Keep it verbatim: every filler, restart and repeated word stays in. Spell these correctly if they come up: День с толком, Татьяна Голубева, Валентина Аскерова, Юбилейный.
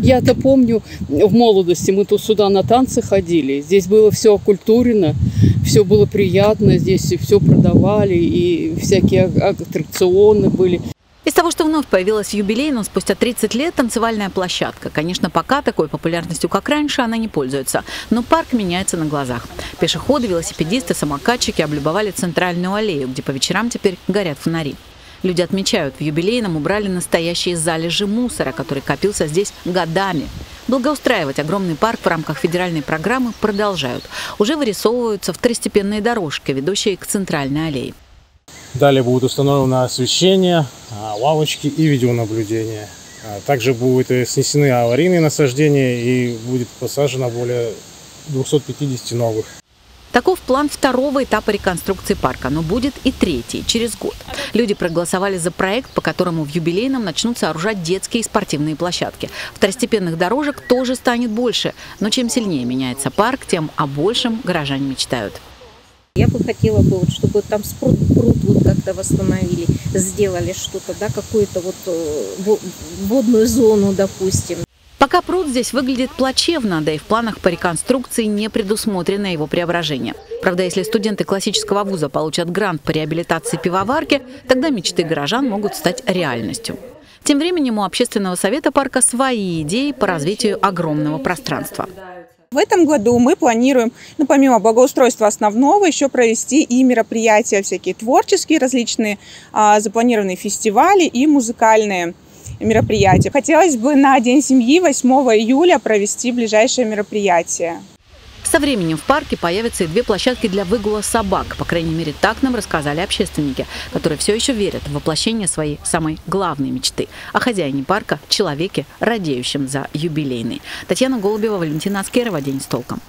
Я-то помню, в молодости мы тут сюда на танцы ходили. Здесь было все окультурено, все было приятно, здесь все продавали, и всякие аттракционы были. Из того, что вновь появилась юбилей, но спустя тридцать лет танцевальная площадка. Конечно, пока такой популярностью, как раньше, она не пользуется. Но парк меняется на глазах. Пешеходы, велосипедисты, самокатчики облюбовали центральную аллею, где по вечерам теперь горят фонари. Люди отмечают, в юбилейном убрали настоящие залежи мусора, который копился здесь годами. Благоустраивать огромный парк в рамках федеральной программы продолжают. Уже вырисовываются второстепенные дорожки, ведущие к центральной аллее. Далее будет установлено освещение, лавочки и видеонаблюдение. Также будут снесены аварийные насаждения и будет посажено более двухсот пятидесяти новых. Таков план второго этапа реконструкции парка, но будет и третий, через год. Люди проголосовали за проект, по которому в юбилейном начнут сооружать детские и спортивные площадки. Второстепенных дорожек тоже станет больше, но чем сильнее меняется парк, тем о большем горожане мечтают. Я бы хотела, бы, вот, чтобы там спорт, пруд вот как-то восстановили, сделали что-то, да, какую-то вот водную зону, допустим. Пока пруд здесь выглядит плачевно, да и в планах по реконструкции не предусмотрено его преображение. Правда, если студенты классического вуза получат грант по реабилитации пивоварки, тогда мечты горожан могут стать реальностью. Тем временем у общественного совета парка свои идеи по развитию огромного пространства. В этом году мы планируем, ну, помимо благоустройства основного, еще провести и мероприятия всякие творческие, различные а, запланированные фестивали и музыкальные мероприятия. Хотелось бы на День семьи восьмого июля провести ближайшее мероприятие. Со временем в парке появятся и две площадки для выгула собак. По крайней мере, так нам рассказали общественники, которые все еще верят в воплощение своей самой главной мечты о хозяине парка, человеке, радеющем за юбилейный. Татьяна Голубева, Валентина Аскерова, «День с толком».